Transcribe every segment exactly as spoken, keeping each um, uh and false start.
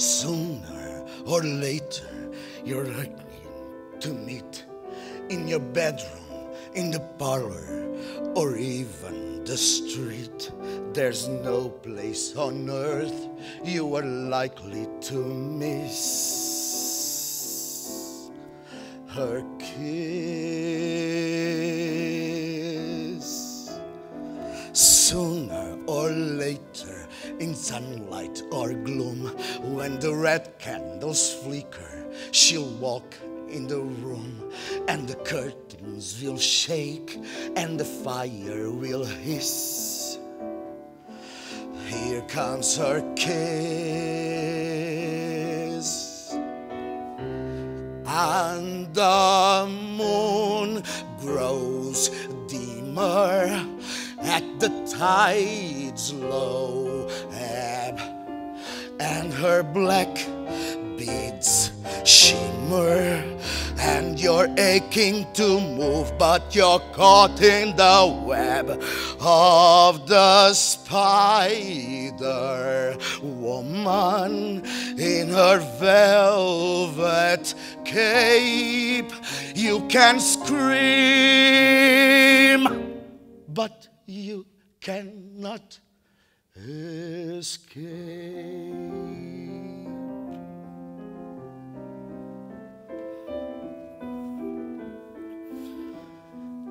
Sooner or later, you're likely to meet in your bedroom, in the parlor, or even the street. There's no place on earth you are likely to miss her kiss. Sooner or later, in sunlight or gloom, when the red candles flicker, she'll walk in the room, and the curtains will shake, and the fire will hiss. Here comes her kiss. And the moon grows dimmer at the tide's low ebb, and her black beads shimmer, and you're aching to move, but you're caught in the web of the Spider Woman. In her velvet cape, you can scream, but you cannot escape.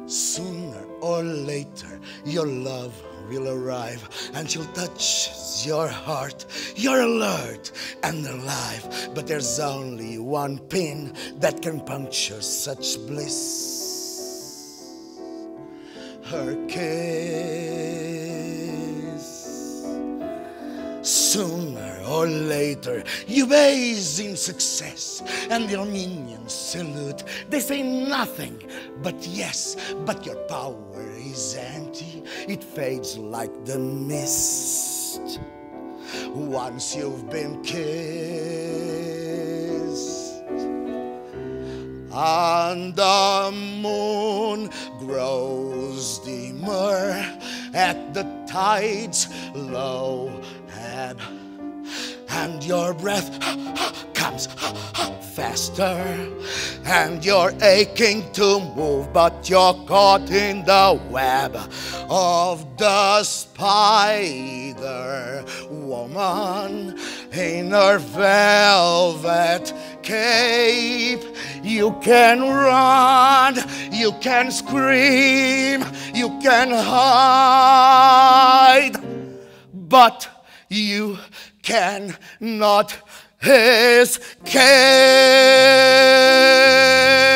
Sooner or later, your love will arrive, and she'll touch your heart. You're alert and alive, but there's only one pin that can puncture such bliss: her kiss. Sooner or later, you bathe in success, and your minions salute. They say nothing but yes, but your power is empty. It fades like the mist once you've been kissed. And the moon grows dimmer at the tide's low ebb, and your breath comes faster, and you're aching to move, but you're caught in the web of the Spider Woman. In her velvet cape, you can run, you can scream, you can hide, but you cannot escape.